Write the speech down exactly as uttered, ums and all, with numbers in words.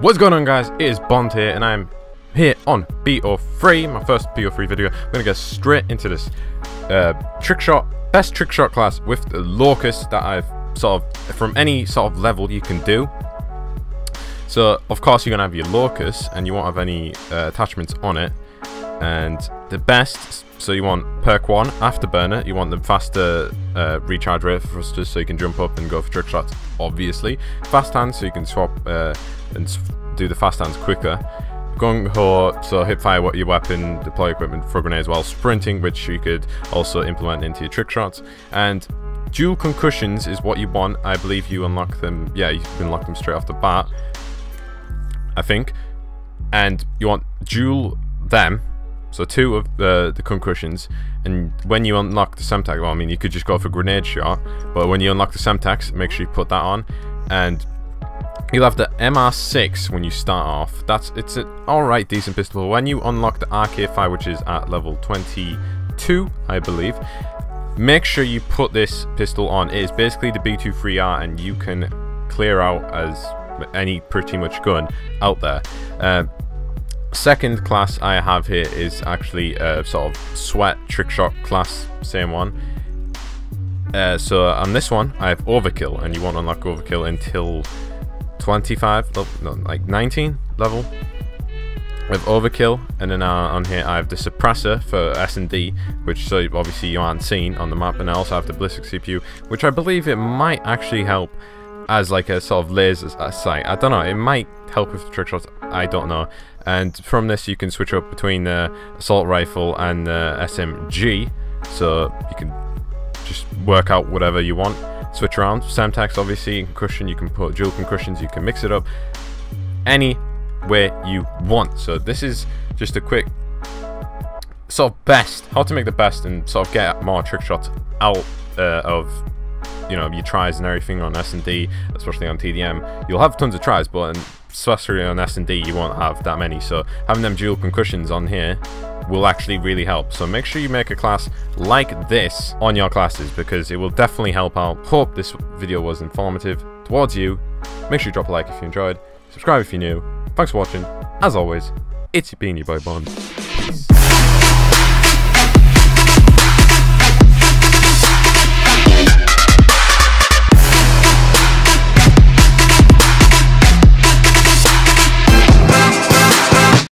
What's going on, guys? It is Bond here, and I am here on B O three, my first B O three video. We're gonna get straight into this uh, trick shot, best trick shot class with the locus that I've sort of from any sort of level you can do. So of course you're gonna have your locus, and you won't have any uh, attachments on it. And the best, so you want perk one, after burner. You want the faster uh, recharge rate for thrusters, so you can jump up and go for trick shots. Obviously, fast hands, so you can swap uh, and do the fast hands quicker. Gung-ho, so hip fire what your weapon, deploy equipment, throw grenades while sprinting, which you could also implement into your trick shots. And dual concussions is what you want. I believe you unlock them. Yeah, you can unlock them straight off the bat, I think. And you want dual them. So two of the, the concussions, and when you unlock the Semtex, well, I mean, you could just go for a grenade shot, but when you unlock the Semtex, make sure you put that on, and you'll have the M R six when you start off. That's it's an alright, decent pistol. When you unlock the R K five, which is at level twenty-two, I believe, make sure you put this pistol on. It is basically the B twenty-three R, and you can clear out as any pretty much gun out there. Uh, Second class I have here is actually a sort of sweat trick shot class, same one. Uh, so on this one I have overkill, and you won't unlock overkill until twenty-five, no, like nineteen level. I have overkill, and then on here I have the suppressor for S and D, which so obviously you aren't seeing on the map, and I also have the ballistic C P U, which I believe it might actually help as like a sort of laser sight. I don't know, it might help with the trick shots, I don't know. And from this you can switch up between the assault rifle and the S M G, so you can just work out whatever you want, switch around. Semtex, obviously, concussion, you can put dual concussions, you can mix it up any way you want. So this is just a quick sort of best, how to make the best and sort of get more trick shots out uh, of, you know, your tries and everything on S and D, especially on T D M. You'll have tons of tries, but especially on S and D, you won't have that many. So having them dual concussions on here will actually really help. So make sure you make a class like this on your classes, because it will definitely help out. Hope this video was informative towards you. Make sure you drop a like if you enjoyed, subscribe if you're new. Thanks for watching. As always, it's been your boy Bond.